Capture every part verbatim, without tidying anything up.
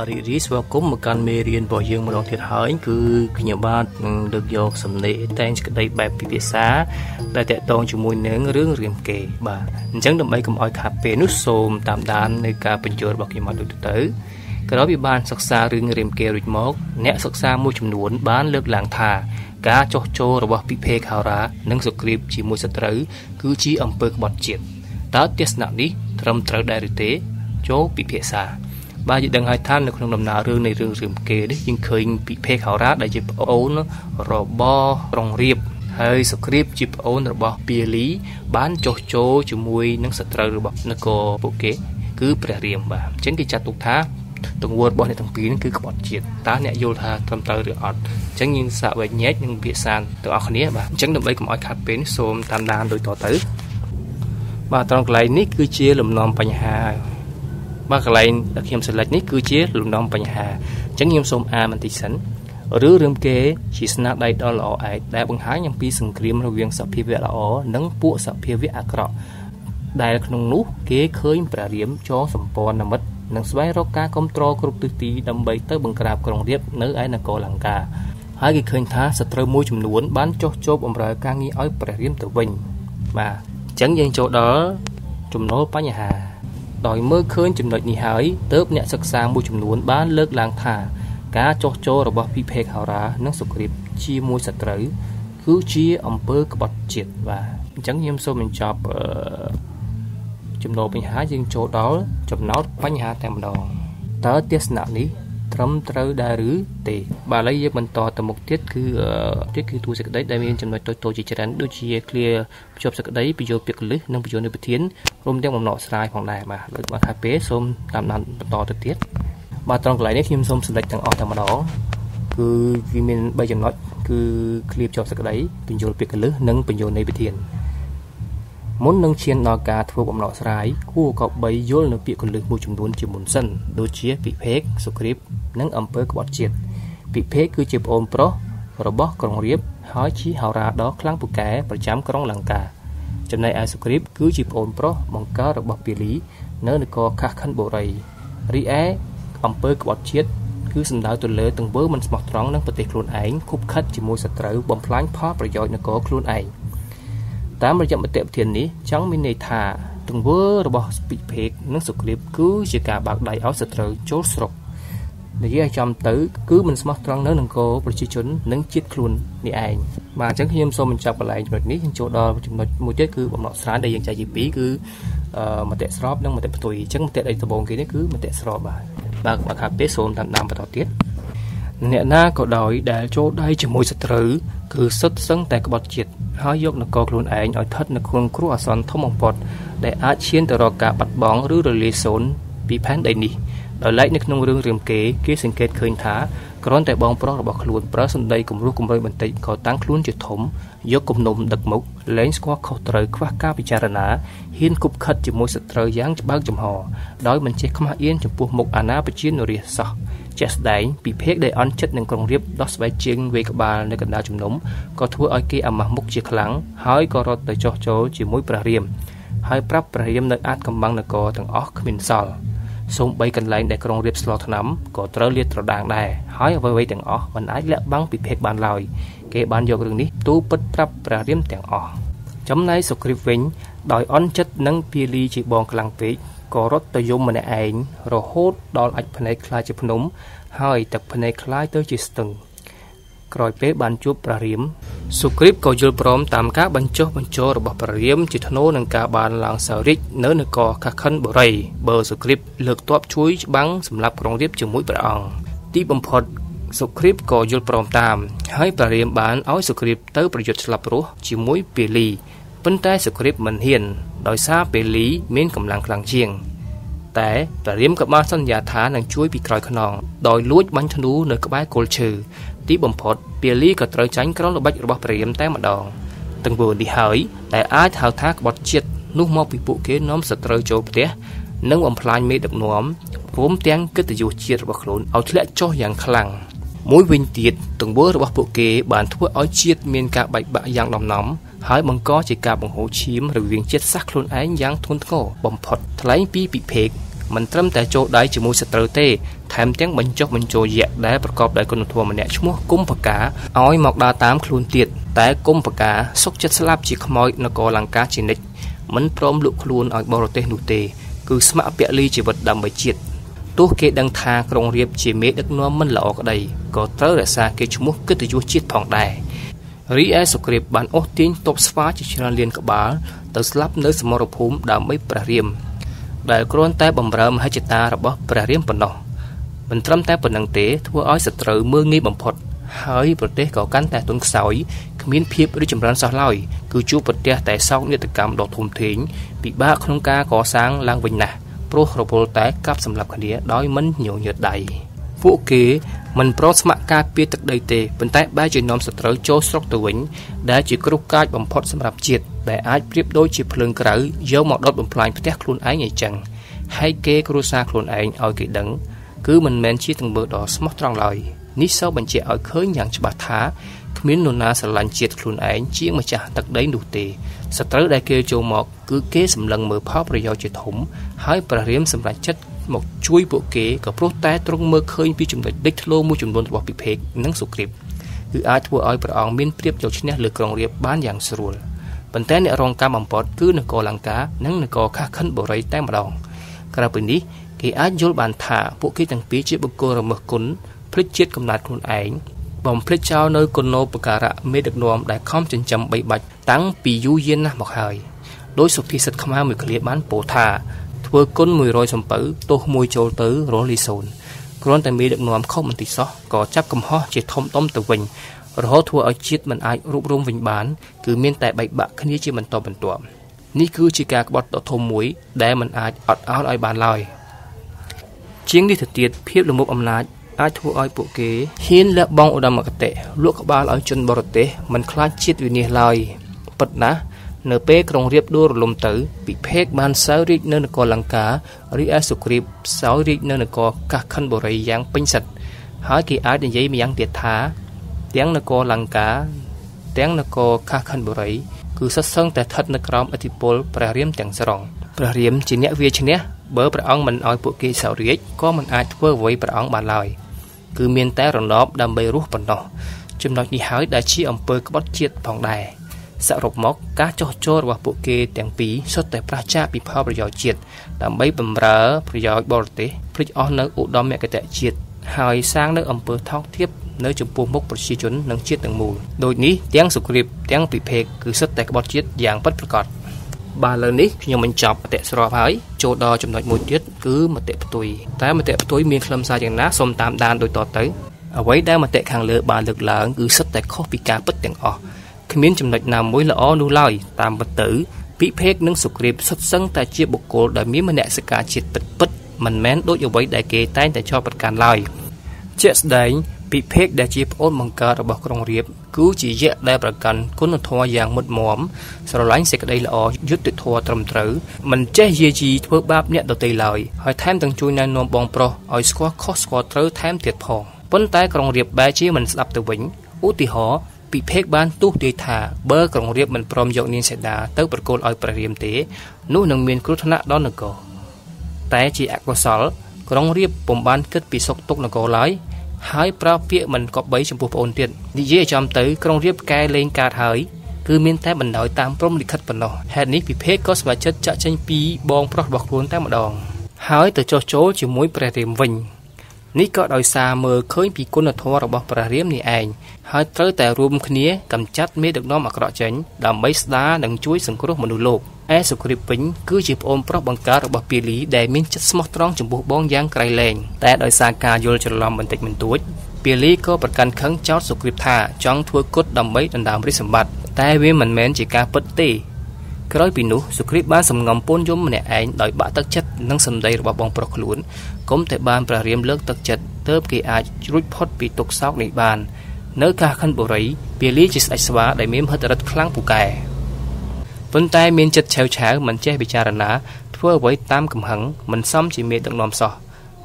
បាទយើងដឹងហើយថានៅក្នុងដំណើររឿងនៃរឿងរឹមគេនេះយើងឃើញពីភេកហោរ៉ា បាទកន្លែងដែលខ្ញុំស្រេចនេះគឺជាលំនាំបញ្ហា អញ្ចឹងយើងចូលដល់ចំណុចបញ្ហាដោយមើលឃើញចំណុចនេះហើយទើបអ្នកសិក្សាមួយចំនួនបានលើកឡើងថាការចោះចូលរបស់ពិភេកហោរានឹងសុគ្រីតជាមួយសត្រូវគឺជាអំពើក្បត់ជាតិបាទអញ្ចឹងខ្ញុំសូមបញ្ចប់ចំណុចបញ្ហាយើងចូលដល់ចំណោទបញ្ហាទាំងម្ដងតើទស្សនៈនេះត្រឹមត្រូវដែរឬទេបាទឥឡូវយើងបន្តទៅមុខទៀតគឺ ទៀត គឺ ទួសេចក្តី ដែលមានចំណុចតូចៗច្រើនដូចជាឃ្លា របស់ក្រុងរាពហើយជាហោរាដល់ខ្លាំងពូកែប្រចាំក្រុងលង្កាចំណែកឯសុគ្រីពគឺជាប្អូនប្រុសរបស់ និយាយចំទៅគឺមិនស្មោះត្រង់នៅនឹងគោលប្រជាជននិងជាតិខ្លួននេះឯងបាទអញ្ចឹងខ្ញុំសូមបញ្ចប់កន្លែងចំណុចនេះ ដោយឡែកនៅក្នុងរឿងរឹមគេគេសង្កេតឃើញថាគ្រាន់តែបងប្រុសរបស់ខ្លួនប្រើសម្ដីគំរោះគំរើបន្តិចក៏តាំងខ្លួនជាធំយកគំនុំដឹកមុខលែងស្គាល់ខុសត្រូវខ្វះការពិចារណាហ៊ានគប់ខិតជាមួយសត្រូវយ៉ាងច្បាស់ចំហដោយមិនចេះខ្មាស់អៀនចំពោះមុខអាណាប្រជានរាជសោះចេះស្ដែងពីភេកដែលអន់ចិត្តនឹងក្រុងរាព ក្រោយពេលបានជួបព្រះរាមសុគ្រីពក៏យល់ព្រមតាមការបញ្ចុះបញ្ចោរបស់ព្រះរាមជាធនោនឹងការបានឡើងសោរិចនៅនគរខាខិនបុរីបើសុគ្រីពលើកទ័ពជួយច្បាំងសម្រាប់ក្រុងរាពជាមួយព្រះអង្គទីបំផុតសុគ្រីពក៏យល់ព្រមតាមហើយព្រះរាមបានឲ្យសុគ្រីពទៅប្រយុទ្ធស្លាប់រស់ជាមួយពាលីប៉ុន្តែសុគ្រីពមិនហ៊ាន ដោយសារពេលីមានកម្លាំងខ្លាំងជាងតែព្រះរាមក៏បានសន្យាថានឹងជួយពីក្រោយខ្នងដោយលួចបាញ់ធ្នូនៅក្បែរគល់ឈើទីបំផុតពាលីក៏ត្រូវចាញ់ក្រុងល្បិចរបស់ព្រះរាមតែម្ដងទាំងវឿនេះហើយដែលអាចហៅថាក្បត់ជាតិនោះមកពីពួកគេនាំសត្រូវចូលផ្ទះនិងបំផ្លាញមេដឹកនាំរួមទាំងកិត្តិយសជាតិរបស់ខ្លួនឲ្យធ្លាក់ចុះយ៉ាងខ្លាំងមួយវិញទៀតទង្វើរបស់ពួកគេបានធ្វើឲ្យជាតិមានការបែកបាក់យ៉ាងដំណំហើយបង្កជាការបង្ហូរឈាម រវាង ជាតិសាសន៍ខ្លួនឯងយ៉ាងធ្ងន់ធ្ងរបំផុតថ្លែងពីពិភេក មិន ត្រឹម តែ ចូល ដៃ ជាមួយ សត្រូវ ទេ ថែម ទាំង បញ្ចុះ បញ្ចូល យៈ ដែល ប្រកប ដោយ គុណធម៌ ម្នាក់ ឈ្មោះ គុម្ភកា ឲ្យ មក ដើរ តាម ខ្លួន ទៀត តែ គុម្ភកា សុខ ចិត្ត ស្លាប់ ជា ខ្មោច នគរលង្កា ជា និច្ច មិន ព្រម លុក ខ្លួន ឲ្យ បរទេស នោះ ទេ គឺ ស្ម័គ្រ ពលី ជីវិត ដើម្បី ជាតិ ទោះ គេ ដឹង ថា ក្រុង រាពណ៍ ជា មេដឹក នាំ មិន ល្អ ក្តី ក៏ ត្រូវ រក្សា គេ ឈ្មោះ កិត្តិយស ជាតិ ផង ដែរ រី ឯ សុគ្រីព បាន អស់ ទាញ ទ័ព ស្វា ជា ច្រើន លាន ក្បាល ទៅ ស្លាប់ នៅ សមរភូមិ ដើម្បី ព្រះរាម ដែល គ្រាន់ តែ បំរើ មហិច្ឆតា របស់ ព្រះរាម ប៉ុណ្ណោះ មិន ត្រឹម តែ ប៉ុណ្ណឹង ទេ ធ្វើ ឲ្យ សត្រូវ មើល ងាយ បំផុត ហើយ ប្រទេស ក៏ កាន់ តែ ទន់ ខ្សោយ គ្មាន ភាព រីកចម្រើន សោះ ឡើយ គឺ ជួប ប្រទះ តែ សោកនាដកម្ម ដ៏ ធំធេង ពិបាក ក្នុង ការ កសាង ឡើង វិញ ណាស់ ព្រោះ រវល់ តែ កាប់ សម្លាប់ គ្នា ដោយ មិន ញញើត ដៃ ពួក គេ មិន ប្រស្ម័គ្រ ការ ពារ ទឹក ដី ទេ ប៉ុន្តែ បែរ ជា នាំ សត្រូវ ចូល ស្រុក ទៅ វិញ ដែល ជា គ្រោះ កាច បំផុត សម្រាប់ ជាតិ ដែល អាច ប្រៀប ដូច ជា ភ្លើង ក្រៅ យក មក ដុត បំផ្លាញ ផ្ទះ ខ្លួន ឯង អី ចឹង ហើយ គេ គ្រួសារ ខ្លួន ឯង ឲ្យ គេ ដឹង គឺ មិន មែន ជា ទង្វើ ដ៏ ស្មោះ ត្រង់ ឡើយ នេះ សូម បញ្ជាក់ ឲ្យ ឃើញ យ៉ាង ច្បាស់ ថា គ្មាន នរណា ស្រឡាញ់ ជាតិ ខ្លួន ឯង ជាង ម្ចាស់ ទឹក ដី នោះ ទេ សត្រូវ ដែល គេ ចូល មក គឺ គេ សម្លឹង មើល ផល ប្រយោជន៍ ជា ធំ ហើយ ព្រះរាម សម្រេច ចិត្តមកជួយពួកគេក៏ព្រោះតែត្រង់មើលឃើញពីចំណុចដេកធ្លោមួយចំនួនរបស់ពិភេកនិងសុគ្រីពគឺអាចធ្វើឲ្យព្រះអង្គមានព្រៀបយកឈ្នះលើក្រុងរាពណ៍បានយ៉ាងស្រួលប៉ុន្តែអ្នករងកម្មបំផុតគឺនគរលង្កានិងនគរខាស់ខិនបុរីតែម្ដងក្រៅពីនេះគេអាចយល់បានថាពួកគេទាំងពីរជាបុគ្គលរមើសគុណភ្លេចជាតិកំណត់ខ្លួនឯងបំភ្លេចចោលនៅគុណោបការៈមេដឹកនាំដែលខំចិញ្ចឹមបីបាច់តាំងពីយូរយារណាស់មកហើយដោយសុភាសិតខ្មែរមួយឃ្លាបានពោលថាធ្វើគុណមួយរយសំពៅទោះមួយចូលទៅរលីសូនគ្រាន់តែមានដឹកនាំខុសបន្តិចសោះក៏ចាប់កំហុសជាធំដុំទៅវិញរហូតធ្វើឲ្យជាតិមិនអាចរួបរមវិញបានគឺមានតែបែកបាក់គ្នាជាបន្តបន្ទាប់នេះគឺជាការក្បត់ដ៏ធំមួយដែលមិនអាចអត់ឱនឲ្យបានឡើយជាងនេះទៅទៀតភាពលំមុខអំណាចអាចធ្វើឲ្យពួកគេហ៊ានលះបង់ឧត្តមគតិលក់ក្បាលឲ្យជនបរទេសមិនខ្លាចជាតិវិនាសឡើយពិតណាស់នៅពេលក្រុងរាពណ៍ដួលរលំទៅពិភេកបានសោយរាជនៅនគរលង្ការីឯសុគ្រីពសោយរាជនៅនគរកាស់ខិនបុរីយ៉ាងពេញសិទ្ធហើយគេអាចនិយាយម្យ៉ាងទៀតថាទាំងនគរលង្កាទាំងនគរកាស់ខិនបុរីគឺសុទ្ធសឹងតែស្ថិតនៅក្រោមឥទ្ធិពលព្រះរាមទាំងស្រុងព្រះរាមជាអ្នកវាឈ្នះបើព្រះអង្គមិនអោយពួកគេសោយរាជក៏មិនអាចធ្វើអ្វីព្រះអង្គបានឡើយគឺមានតែរណបដើម្បីរស់ប៉ុណ្ណោះចំណុចនេះហើយដែលជាអំពើក្បត់ជាតិផងដែរសរុបមកការចោះចោលរបស់ពួកគេទាំងពីរសុទ្ធតែប្រឆាំងពីផលប្រយោជន៍ជាតិដើម្បីបម្រើប្រយោជន៍បរទេសភ្លេចអស់នៅឧត្តមមគតិជាតិហើយសាងនៅអំពើថោកទាបនៅចំពោះមុខប្រជាជននិងជាតិទាំងមូលដូចនេះទាំងសុគ្រីពទាំងពិភេកគឺសុទ្ធតែក្បត់ជាតិយ៉ាងពិតប្រាកដបាទឥឡូវនេះខ្ញុំបញ្ចប់មតិស្របហើយចូលដល់ចំណុចមួយទៀតគឺមតិផ្ទុយតែមតិផ្ទុយមានខ្លឹមសារយ៉ាងណាសូមតាមដានដូចតទៅអ្វីដែលមតិខាងលើបានលើកឡើងគឺសុទ្ធតែខុសពីការពិតទាំងអស់គ្មានចំណុចណាមួយល្អនោះឡើយតាមពិតទៅពិភេកនិងសុគ្រីពសុទ្ធសឹងតែជាបុគ្គលដែលមានមនសិការជាតិពិតៗមិនមែនដូចអ្វីដែលគេតែងតែចោទប្រកាន់ឡើយជាក់ស្ដែងពិភេកដែលជាប្អូនបង្កើតរបស់ក្រុងរាពណ៍គឺជាយៈដែលប្រកាន់គុណធម៌យ៉ាងមុតមាំស្រឡាញ់សេចក្តីល្អយុត្តិធម៌ត្រឹមត្រូវមិនចេះយាយីធ្វើបាបអ្នកដទៃឡើយហើយថែមទាំងជួយណែនាំបងប្រុសឲ្យស្គាល់ខុសស្គាល់ត្រូវថែមទៀតផងប៉ុន្តែក្រុងរាពណ៍បែរជាមិនស្ដាប់ទៅវិញឧទាហរណ៍ពិភេកបានទស្សន៍ទាយថាបើក្រុងរាពណ៍មិនព្រមយកនាងសីតាទៅប្រគល់ឲ្យព្រះរាមទេនោះនឹងមានគ្រោះថ្នាក់ដល់នគរតែជាអកុសលក្រុងរាពណ៍ពុំបានគិតពីសុខទុក្ខនគរឡើយហើយប្រើពាក្យមិនគប្បីចំពោះប្អូនទៀតនិយាយចំទៅក្រុងរាពណ៍កែលែងកើតហើយគឺមានតែបណ្ដោយតាមព្រំលិខិតប៉ុណ្ណោះហេតុនេះពិភេកក៏សម្រេចចិត្តចាក់ចេញពីបងប្រុសរបស់ខ្លួនតែម្ដងហើយទៅចោះចូលជាមួយព្រះរាមវិញនេះក៏ដោយសារមើលឃើញពីគុណធម៌របស់ព្រះរាមនេះឯងហើយត្រូវតែរួមគ្នាកម្ចាត់មេដឹកនាំអាក្រក់ចេញដើម្បីស្ដារនិងជួយសង្គ្រោះមនុស្សលោកឯសុគ្រីពវិញគឺជាប្អូនប្រុសបង្កើតរបស់ពាលីដែលមានចិត្តស្មោះត្រង់ចំពោះបងយ៉ាងក្រៃលែងតែដោយសារការយល់ច្រឡំបន្តិចបន្តួចពាលីក៏ប្រកាន់ខឹងចោទសុគ្រីពថាចង់ធ្វើគុតដើម្បីដណ្ដើមរាជសម្បត្តិតែវាមិនមែនជាការពិតទេក្រោយពីនោះសុគ្រីពបានសំងំពូនយំម្នាក់ឯងដោយបាក់ទឹកចិត្តនឹងសម្ដីរបស់បងប្រុសខ្លួនគុំតែបានព្រះរាមលើកទឹកចិត្តទើបគេអាចរួចផុតពីទុក្ខសោកនេះបាននៅកាស់ខិនបុរីពាលីជាស្ដេចស្វាដែលមានមហិទ្ធិឫទ្ធិខ្លាំងពូកែប៉ុន្តែមានចិត្តឆាវឆាវមិនចេះពិចារណាធ្វើអ្វីតាមកំហឹងមិនសមជាមេដឹកនាំសោះ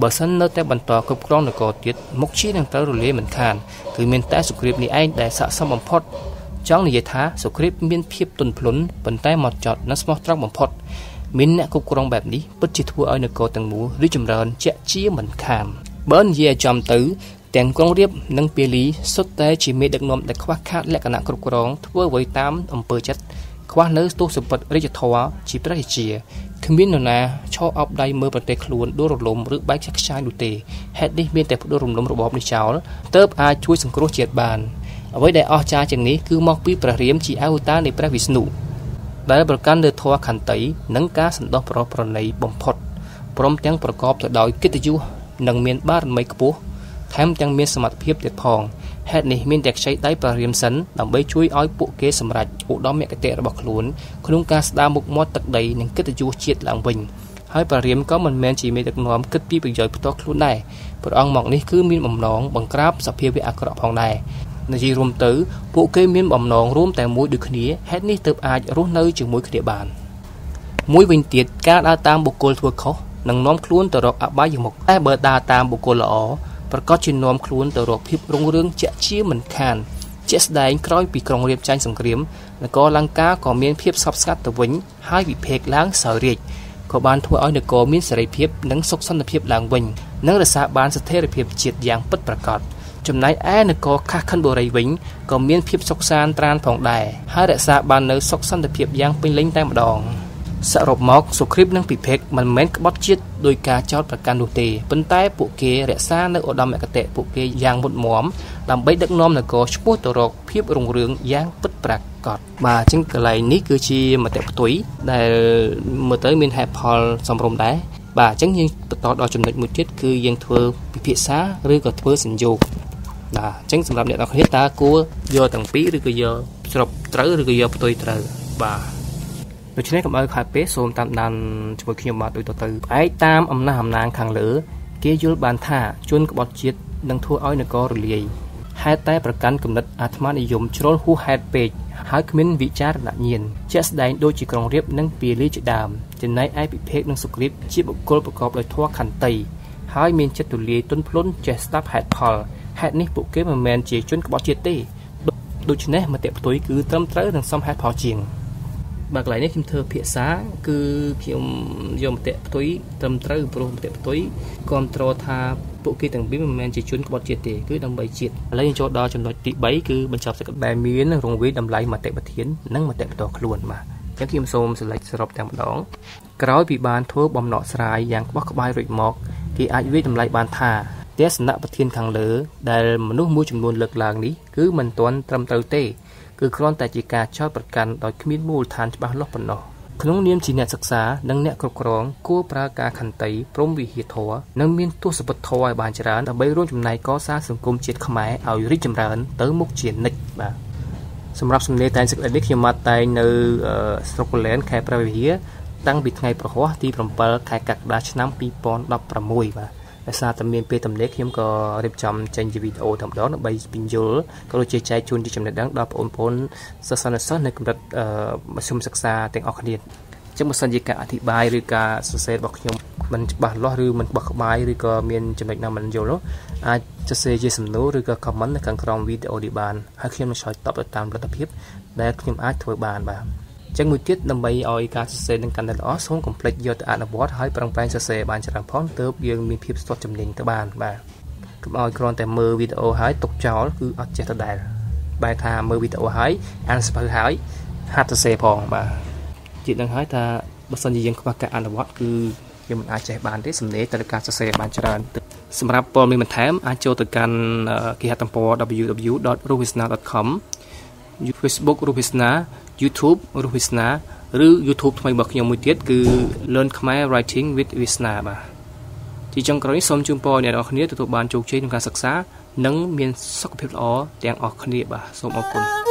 បើសិននៅតែបន្តគ្រប់គ្រងនគរទៀតមុខជានឹងត្រូវរលាយមិនខានគឺមានតែសុគ្រីពនេះឯងដែលស័ក្តិសមបំផុតចង់និយាយថាសុគ្រីពមានភាពទន់ភ្លន់ប៉ុន្តែមកចត់និងស្មោះត្រង់បំផុត Mình cũng không bạp ní, bất chỉ thua ở nơi cầu tầng mũ, rưỡi chùm rờn, chạy chia mình khám. Bớn dìa chòm tử, tiền con riêng nâng bia lý, xuất tế chỉ mê được nộm để khóa khát lẽ cả nạng cực rõng, thua với tám ông bơ chất. Khóa nữ tốt sự vật rưỡi thua, chỉ bất chìa. Khi mình nổ nà, cho ọc đầy mơ bật tế khuôn, đô rộp lồm rưỡi bách chắc chai đủ tề. Hết đi miên tẹp đô rộm lồm rộp bóp đi cháu, tớp ai chui sừng cổ triệt bàn. Ở với đại o cha chẳng ní, cứ mọc bí bà riếm chỉ áo ta để bà Vishnu. Đại bậc căn được thoa khăn tẩy, nắng cá sẵn đo pro pro này bồng phật, prom tiếng pro cọp từ đói kết tiêu, nâng miên ba mấy cú, thám tiếng miên sầm mặt phép tuyệt phong, hết này miên đẹp cháy tái và riềm sấn, làm bấy chuối ói bộ kế sầm rạch, bộ đó mẹ cái tệ bọc lún, không cá đa mục mót tật đầy những kết tiêu triệt lạng bình, hai và riềm có mình men chỉ miên được nóm kết pi bị giỏi to lún này, bộ ông mọc này cứ miên mầm nón bằng crab sập phép với ác cọp phong này. Nơi gì rôm tử, bộ cây miên bầm nòng rôm tại mũi được khné, hết ní tập ai rốt nơi chừng mũi khné bàn. Mũi bình tiệt cá đa tam bộ cồn thua khó, nằng nóm cuốn tờ rọc áp bái dừng một, ai bờ đa tam bộ cồn lỏ, và có trên nóm cuốn tờ rọc hiệp rung rương chẹt chia mình khàn, chẹt đáy cõi bị còng riệp tranh sừng riếm, là có lăng cá có miên hiệp sập sát tờ vĩnh, hai bị phèk láng sờ riệt, có bàn thua ở nơi có miên sờ hiệp nắng sốc săn hiệp làng vĩnh, nắng là xạ bàn sờ thế hiệp triệt giang bất bạc cọt. Chấm nái ai nè có khắc khăn bồ rầy vĩnh, có miên phép sọc san tran phòng đài, hai đại xã ban nới sọc san tập phép giang pin lính tay mà đòn. Xã rộp móc, số clip nâng bị phép mình mến các bót chiết đôi cá chót và can đồ tề, bên tay bộ kia đại xã nơi ở đầm mẹ cái tệ bộ kia giang một móm, làm bấy đất nom là có chúa tổ rọc phép rồng rướng giang bứt bạc cọt. Mà trên cái này ní cứ chi mà tệ tuổi, đại mở tới miền hẹp hòn sầm rồng đá. Bà chẳng nhiên tỏ đòi chấm nịch một chiết cứ giang thưa bị phép xã rơi có thưa sinh dục. Đã, chẳng sẵn làm đẹp là không hết ta của do tầng phí rồi cứ do sọc trớ rồi cứ do tôi trớ bà nói chuyện này cảm ơn khai bế xôn tạm đàn cho một khi mà tôi tỏ từ ái tam âm na hàm nàng khẳng lửa kia dối bàn thả chôn các bọt chiết nâng thua ối nè có rồi lì hai tay bà cắn cầm nịch atman đi dùng cho rốt hú hẹt bệt hai cái mình vị trá là nhiên chết đánh đôi chỉ còn riêng nâng bì lý trị đàm trên này ai bị phép nâng sụp clip chiếc bộ côn bộ cọp lại thoa khẳng tầy hai mình chết tù lì tuân plốn chết stop hẹt hò hạt ní bộ kế mà men chỉ chuyên các bó chia tê, đôi chân này mà tiệm túi cứ tâm tới đằng xong hạt phò chiềng, bạc lại ní kim thơ phía xá cứ kiểu dùng tiệm túi tâm tới pro tiệm túi control tha bộ kế thằng bí mà men chỉ chuyên các bó chia tê cứ đằng bảy chiết lấy cho đo trong loại tị bảy cứ bên chọc sẽ các bài miến rồng với đầm lại mà tiệm bát thiến nâng mà tiệm đỏ luôn mà các kim xôm sẽ lại sập đằng đó, cái bị bàn thua bom nọ xài dạng bắc bay rụi mọc thì ai biết đầm lại bàn thà thế sản nợ bậc thiên khang lửa, đại mà nuốt mua chủng nguồn lực làng ní, cứ mình toán trầm tàu tê, cứ con tài chỉ cả cho bậc cản đòi khuyến mua than cho ba lóc bận nọ. Không niêm chỉ nhận sắc xá, nâng nhẹ cột còng, cua pra cá khẩn tấy, prom vị hiệt thọ, nâng miên tu sập bật thoi bàn chả rán, đầm bay rôn chủng này có xa sừng côm chết khăm ái, ảo rít chầm rán, tới mục chiến nịch mà. Sầm rập sầm nề tài sắc đích hiểm mặt tài nơi Scotland khai pra về tăng bịt ngày pro hóa thì prom pel khai cặc đá năm pi pon đập pra môi mà. Sa tầm miền P tầm lệch hiếm có đẹp chậm trên video thầm đó nó bay pin dồi các đôi chơi trái chun đi chậm để đắng đập ổn ổn sa san là sát này cũng đặt mà xung sắc xa tiếng orchid trong một sân gì cả thì bài rồi cả sẽ bọc nhung mình bật lo rồi mình bật bài rồi cả miền chậm để nào mình dồi lố ai cho xe chơi sầm lố rồi cả comment là càng trong video địa bàn hay khi mà soi tập ở tam là tập hiếp để khi mà ai thổi bàn bà chẳng mười tiết năm bay oi cá sấu đang cắn đàn ó xuống complete do từ ăn bót hay bằng bánh sấu bàn chả làm phóng tới dương miếng phim sọt chấm đỉnh tới bàn bà các oi còn tại mơ video hái tục chó cứ ăn chả thật đại bài thà mơ video hái ăn sấu hái hát sấu phòng bà chị đang hái ta bất sân gì dân qua cả ăn bót cứ giờ mình ăn chả bàn thế sầm nế tới cá sấu bàn chả ăn sầm rap bom mình thèm ăn cho từ căn kia tam po w w w dot ros veasna dot com Facebook Ros Veasna YouTube Ros Veasna ឬ YouTube ថ្មីរបស់ខ្ញុំមួយទៀតគឺ Learn Khmer Writing with Veasna បាទទីចុងក្រោយនេះសូមជូនពរអ្នកនរគ្នាទទួលបានជោគជ័យក្នុងការសិក្សានិងមានសុខភាពល្អទាំងអស់គ្នាបាទសូមអរគុណ